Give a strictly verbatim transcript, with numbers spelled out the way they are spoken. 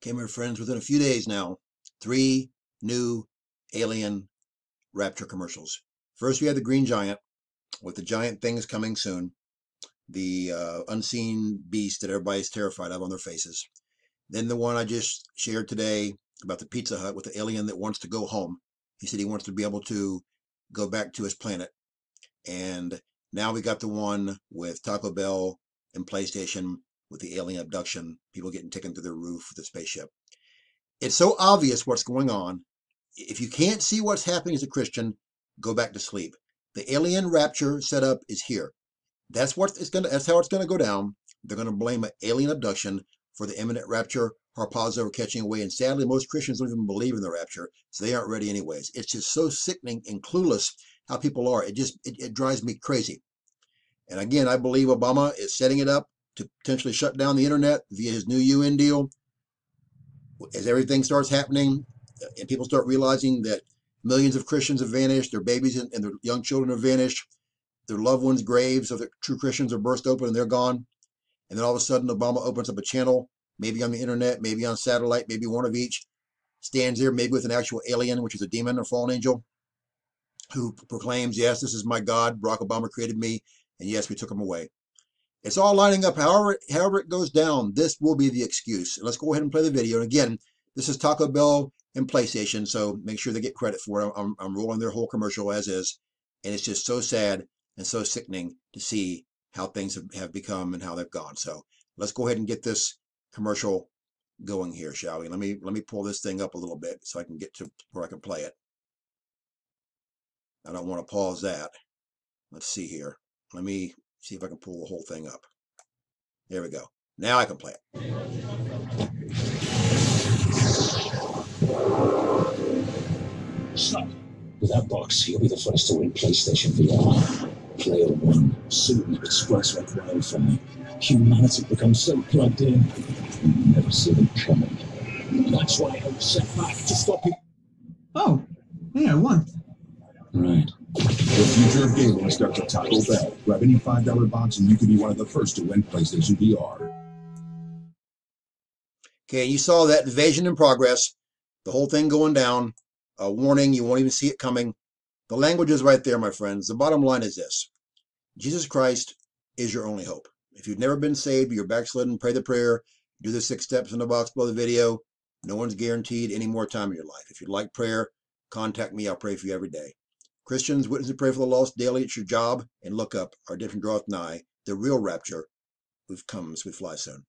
Came here, friends, within a few days now, three new Alien Rapture commercials. First, we had the Green Giant with the giant things coming soon, the uh, unseen beast that everybody's terrified of on their faces. Then the one I just shared today about the Pizza Hut with the alien that wants to go home. He said he wants to be able to go back to his planet. And now we got the one with Taco Bell and PlayStation with the alien abduction, people getting taken through the roof with the spaceship. It's so obvious what's going on. If you can't see what's happening as a Christian, go back to sleep. The alien rapture setup is here. That's what it's gonna. That's how it's gonna go down. They're gonna blame an alien abduction for the imminent rapture, Harpazo catching away, and sadly, most Christians don't even believe in the rapture, so they aren't ready anyways. It's just so sickening and clueless how people are. It just it, it drives me crazy. And again, I believe Obama is setting it up to potentially shut down the internet via his new U N deal. As everything starts happening, and people start realizing that millions of Christians have vanished, their babies and their young children have vanished, their loved ones' graves of the true Christians are burst open and they're gone. And then all of a sudden, Obama opens up a channel, maybe on the internet, maybe on satellite, maybe one of each, stands there, maybe with an actual alien, which is a demon or fallen angel, who proclaims, yes, this is my God, Barack Obama created me, and yes, we took him away. It's all lining up. However, however it goes down, this will be the excuse. And let's go ahead and play the video. And again, this is Taco Bell and PlayStation, so make sure they get credit for it. I'm, I'm rolling their whole commercial as is, and it's just so sad and so sickening to see how things have become and how they've gone. So let's go ahead and get this commercial going here, shall we? Let me let me pull this thing up a little bit so I can get to where I can play it. I don't want to pause that. Let's see here. Let me see if I can pull the whole thing up. There we go. Now I can play it. Stop. With that box, you'll be the first to win PlayStation V R. Player one, soon it's worse like wildfire. Humanity becomes so plugged in, you never see them coming. And that's why I was sent back to stop it. Oh, hey, I won. Right. The future of gaming starts at Taco Bell. Grab any five dollar box and you could be one of the first to win PlayStation V R. Okay, you saw that invasion in progress, the whole thing going down. A warning, you won't even see it coming. The language is right there, my friends. The bottom line is this. Jesus Christ is your only hope. If you've never been saved, you're backslidden, pray the prayer, do the six steps in the box below the video. No one's guaranteed any more time in your life. If you'd like prayer, contact me. I'll pray for you every day. Christians, witness and pray for the lost daily. It's your job. And look up. Our redemption draweth nigh. The real rapture. We've come. So we fly soon.